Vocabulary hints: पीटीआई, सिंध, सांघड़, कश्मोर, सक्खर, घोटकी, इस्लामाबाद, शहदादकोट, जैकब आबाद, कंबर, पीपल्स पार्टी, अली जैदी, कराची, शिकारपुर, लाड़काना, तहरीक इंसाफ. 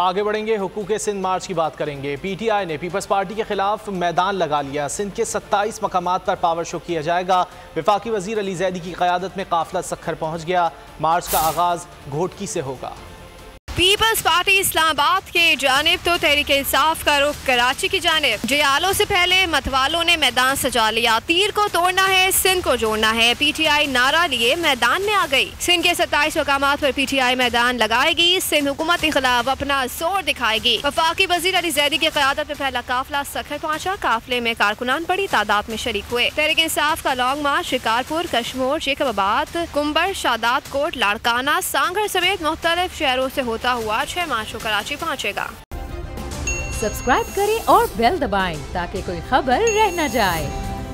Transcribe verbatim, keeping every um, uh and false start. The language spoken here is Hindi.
आगे बढ़ेंगे, हुकूके सिंध मार्च की बात करेंगे। पीटीआई ने पीपल्स पार्टी के खिलाफ मैदान लगा लिया। सिंध के सत्ताईस मकामात पर पावर शो किया जाएगा। वफाकी वजीर अली जैदी की क़यादत में काफिला सक्खर पहुंच गया। मार्च का आगाज घोटकी से होगा। पीपल्स पार्टी इस्लामाबाद के जानिब तो तहरीक इंसाफ का रुख कराची की जानिब। जयालों से पहले मतवालों ने मैदान सजा लिया। तीर को तोड़ना है, सिंध को जोड़ना है, पीटीआई नारा लिए मैदान में आ गई। सिंध के सत्ताईस मकामात पर पीटीआई मैदान लगाएगी। सिंध हुकूमत के खिलाफ अपना जोर दिखाएगी। वफाकी वजीर अली जैदी की क़यादत में पहला काफिला सक्खर पहुँचा। काफिले में कारकुनान बड़ी तादाद में शरीक हुए। तहरीक इंसाफ का long march शिकारपुर, कश्मोर, जैकब आबाद, कंबर, शहदादकोट, लाड़काना, सांघड़ समेत मुख्तलिफ शहरों से हुआ छह मार्च को कराची पहुंचेगा। सब्सक्राइब करें और बेल दबाएं ताकि कोई खबर रह न जाए।